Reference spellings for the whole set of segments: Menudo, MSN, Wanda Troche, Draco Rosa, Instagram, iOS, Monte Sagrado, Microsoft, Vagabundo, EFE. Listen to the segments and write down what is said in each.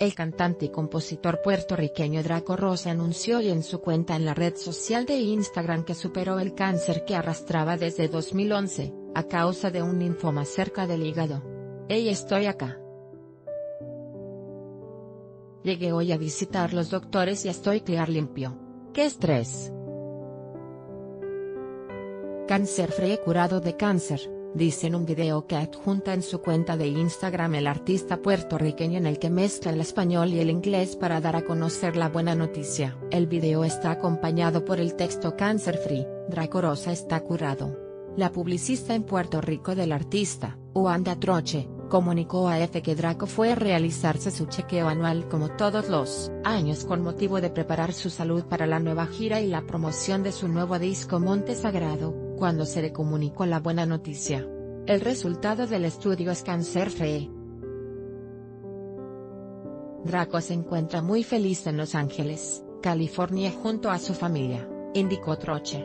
El cantante y compositor puertorriqueño Draco Rosa anunció hoy en su cuenta en la red social de Instagram que superó el cáncer que arrastraba desde 2011, a causa de un linfoma cerca del hígado. «Hey, estoy acá. Llegué hoy a visitar los doctores y estoy clear limpio. ¡Qué estrés! Cáncer free, curado de cáncer», dice en un video que adjunta en su cuenta de Instagram el artista puertorriqueño, en el que mezcla el español y el inglés para dar a conocer la buena noticia. El video está acompañado por el texto "Cancer Free, Draco Rosa está curado". La publicista en Puerto Rico del artista, Wanda Troche, comunicó a EFE que Draco fue a realizarse su chequeo anual como todos los años con motivo de preparar su salud para la nueva gira y la promoción de su nuevo disco Monte Sagrado, cuando se le comunicó la buena noticia. El resultado del estudio es cáncer free. Draco se encuentra muy feliz en Los Ángeles, California, junto a su familia, indicó Troche.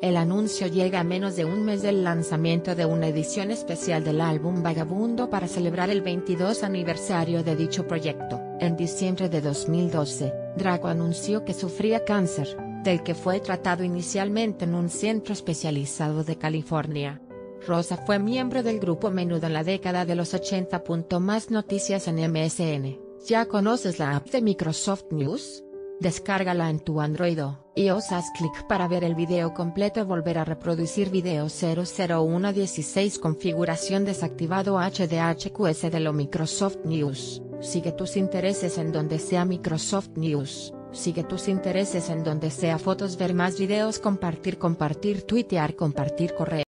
El anuncio llega a menos de un mes del lanzamiento de una edición especial del álbum Vagabundo para celebrar el 22 aniversario de dicho proyecto. En diciembre de 2012, Draco anunció que sufría cáncer, del que fue tratado inicialmente en un centro especializado de California. Rosa fue miembro del grupo Menudo en la década de los 80. Más noticias en MSN. ¿Ya conoces la app de Microsoft News? Descárgala en tu Android o iOS. Haz clic para ver el video completo. Volver a reproducir video. 00116 Configuración desactivado HDHQS de lo Microsoft News. Sigue tus intereses en donde sea Microsoft News. Sigue tus intereses en donde sea fotos, ver más videos, compartir, tuitear, compartir correo.